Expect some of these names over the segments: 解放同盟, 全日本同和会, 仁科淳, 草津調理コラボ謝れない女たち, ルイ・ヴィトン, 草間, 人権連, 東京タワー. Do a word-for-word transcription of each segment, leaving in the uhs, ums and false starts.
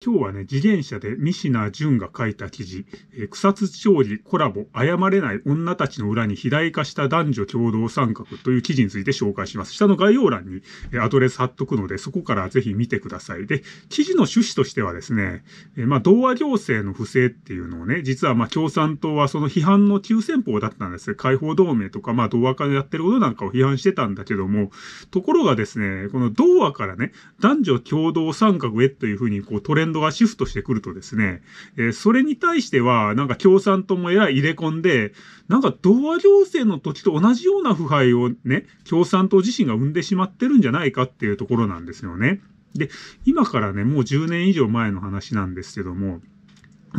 今日はね、自転車で仁科淳が書いた記事、えー、草津調理コラボ謝れない女たちの裏に肥大化した男女共同参画という記事について紹介します。下の概要欄にアドレス貼っとくので、そこからぜひ見てください。で、記事の趣旨としてはですね、えー、まあ、同和行政の不正っていうのをね、実はまあ、共産党はその批判の急先鋒だったんです。解放同盟とか、まあ、同和化でやってることなんかを批判してたんだけども、ところがですね、この同和からね、男女共同参画へというふうにこう、トレンドがシフトしてくるとですね、えー、それに対してはなんか共産党もえらい入れ込んで、なんか同和行政の時と同じような腐敗をね、共産党自身が生んでしまってるんじゃないかっていうところなんですよね。で、今からね、もうじゅうねん以上前の話なんですけども、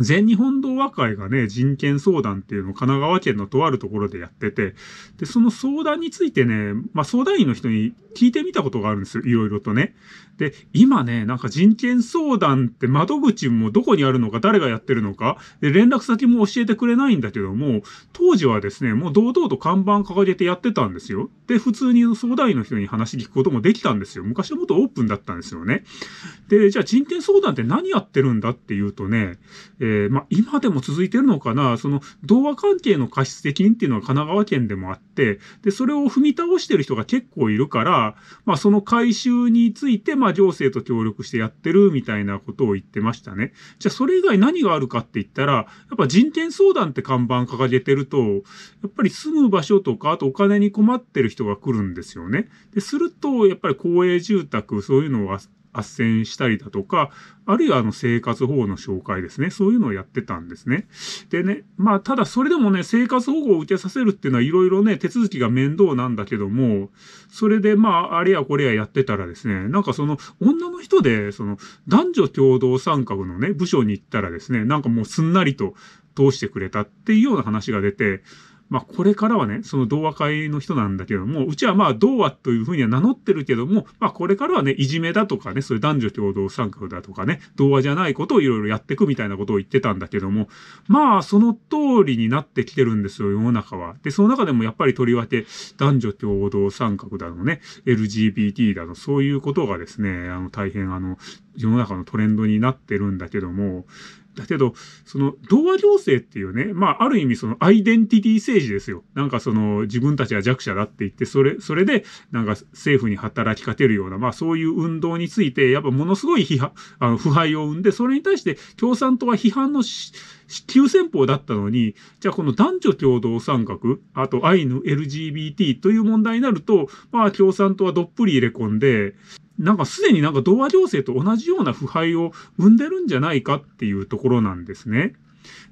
全日本同和会がね、人権相談っていうのを神奈川県のとあるところでやってて、で、その相談についてね、まあ相談員の人に聞いてみたことがあるんですよ、いろいろとね。で、今ね、なんか人権相談って窓口もどこにあるのか、誰がやってるのか、で、連絡先も教えてくれないんだけども、当時はですね、もう堂々と看板掲げてやってたんですよ。で、普通に相談員の人に話聞くこともできたんですよ。昔はもっとオープンだったんですよね。で、じゃあ人権相談って何やってるんだっていうとね、えー、まあ、今でも続いてるのかな、その、同和関係の過失責任っていうのは神奈川県でもあって、で、それを踏み倒してる人が結構いるから、まあ、その回収について、まあ、行政と協力してやってるみたいなことを言ってましたね。じゃあ、それ以外何があるかって言ったら、やっぱ人権相談って看板掲げてると、やっぱり住む場所とか、あとお金に困ってる人が来るんですよね。で、すると、やっぱり公営住宅、そういうのは、斡旋したりだとか、あるいはあの生活保護の紹介ですね。そういうのをやってたんですね。でね、まあただそれでもね、生活保護を受けさせるっていうのはいろいろね、手続きが面倒なんだけども、それでまああれやこれややってたらですね、なんかその女の人で、その男女共同参画のね、部署に行ったらですね、なんかもうすんなりと通してくれたっていうような話が出て、まあこれからはね、その同和会の人なんだけども、うちはまあ同和というふうには名乗ってるけども、まあこれからはね、いじめだとかね、そういう男女共同参画だとかね、同和じゃないことをいろいろやっていくみたいなことを言ってたんだけども、まあその通りになってきてるんですよ、世の中は。で、その中でもやっぱりとりわけ男女共同参画だのね、エルジービーティー だの、そういうことがですね、あの大変あの、世の中のトレンドになってるんだけども、だけど、その、同和行政っていうね、まあ、ある意味その、アイデンティティ政治ですよ。なんかその、自分たちは弱者だって言って、それ、それで、なんか政府に働きかけるような、まあ、そういう運動について、やっぱものすごい批判、あの、腐敗を生んで、それに対して共産党は批判の急先鋒だったのに、じゃあこの男女共同参画、あとアイヌ エルジービーティー という問題になると、まあ、共産党はどっぷり入れ込んで、なんかすでになんか同和行政と同じような腐敗を生んでるんじゃないかっていうところなんですね。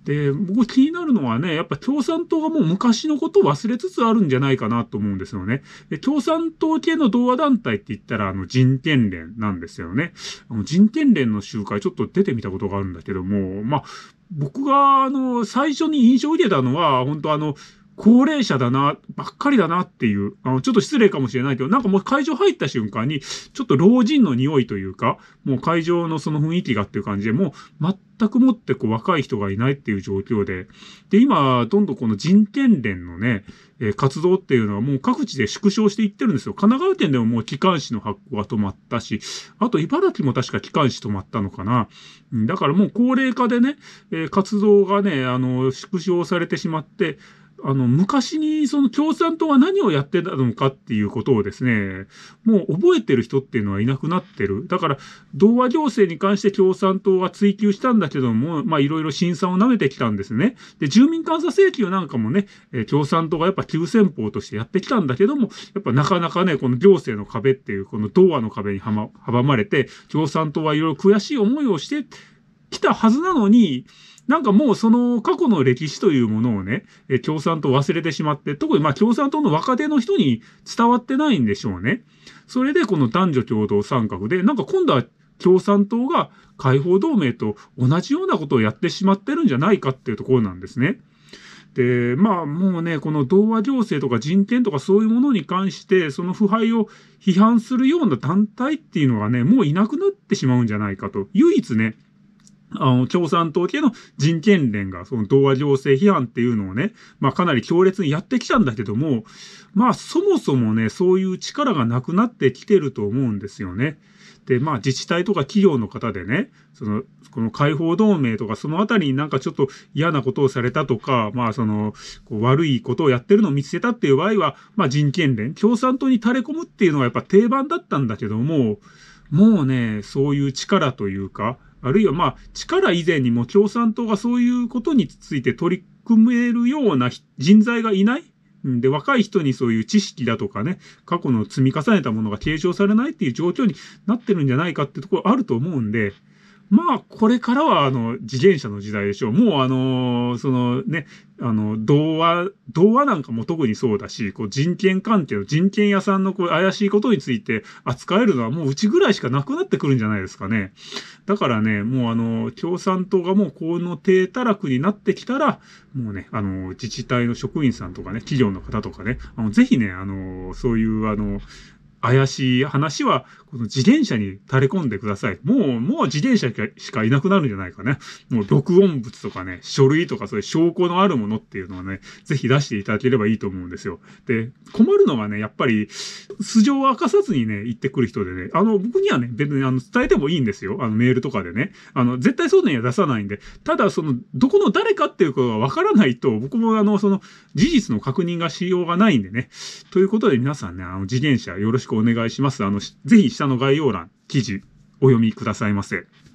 で、僕気になるのはね、やっぱ共産党がもう昔のことを忘れつつあるんじゃないかなと思うんですよね。で、共産党系の同和団体って言ったら、あの人権連なんですよね。あの人権連の集会ちょっと出てみたことがあるんだけども、まあ、僕があの、最初に印象を受けたのは、本当あの、高齢者だな、ばっかりだなっていう、あの、ちょっと失礼かもしれないけど、なんかもう会場入った瞬間に、ちょっと老人の匂いというか、もう会場のその雰囲気がっていう感じで、もう全くもってこう若い人がいないっていう状況で、で、今、どんどんこの人権連のね、え、活動っていうのはもう各地で縮小していってるんですよ。神奈川県でももう機関誌の発行が止まったし、あと茨城も確か機関誌止まったのかな。だからもう高齢化でね、え、活動がね、あの、縮小されてしまって、あの、昔にその共産党は何をやってたのかっていうことをですね、もう覚えてる人っていうのはいなくなってる。だから、同和行政に関して共産党は追及したんだけども、まあ、いろいろ審査を舐めてきたんですね。で、住民監査請求なんかもね、えー、共産党がやっぱ急先鋒としてやってきたんだけども、やっぱなかなかね、この行政の壁っていう、この同和の壁に阻まれて、共産党はいろいろ悔しい思いをしてきたはずなのに、なんかもうその過去の歴史というものをね、共産党忘れてしまって、特にまあ共産党の若手の人に伝わってないんでしょうね。それでこの男女共同参画で、なんか今度は共産党が解放同盟と同じようなことをやってしまってるんじゃないかっていうところなんですね。で、まあもうね、この同和行政とか人権とかそういうものに関して、その腐敗を批判するような団体っていうのはね、もういなくなってしまうんじゃないかと。唯一ね、あの、共産党系の人権連が、その同和行政批判っていうのをね、まあかなり強烈にやってきたんだけども、まあそもそもね、そういう力がなくなってきてると思うんですよね。で、まあ自治体とか企業の方でね、その、この解放同盟とかそのあたりになんかちょっと嫌なことをされたとか、まあその、こう悪いことをやってるのを見つけたっていう場合は、まあ人権連、共産党に垂れ込むっていうのがやっぱ定番だったんだけども、もうね、そういう力というか、あるいはまあ力以前にも共産党がそういうことについて取り組めるような人材がいないで、若い人にそういう知識だとかね、過去の積み重ねたものが継承されないっていう状況になってるんじゃないかってところあると思うんで、まあ、これからは、あの、自転車の時代でしょう。もう、あの、そのね、あの、童話、童話なんかも特にそうだし、こう、人権関係の人権屋さんのこう、怪しいことについて扱えるのはもううちぐらいしかなくなってくるんじゃないですかね。だからね、もうあの、共産党がもうこの低たらくになってきたら、もうね、あの、自治体の職員さんとかね、企業の方とかね、あの、ぜひね、あの、そういう、あの、怪しい話は、この自転車に垂れ込んでください。もう、もう自転車しかいなくなるんじゃないかね。もう録音物とかね、書類とかそういう証拠のあるものっていうのはね、ぜひ出していただければいいと思うんですよ。で、困るのがね、やっぱり、素性を明かさずにね、言ってくる人でね、あの、僕にはね、別にあの伝えてもいいんですよ。あの、メールとかでね。あの、絶対そういうのには出さないんで、ただ、その、どこの誰かっていうことがわからないと、僕もあの、その、事実の確認がしようがないんでね。ということで皆さんね、あの、自転車よろしくお願いします。あの、ぜひ下の概要欄、記事、お読みくださいませ。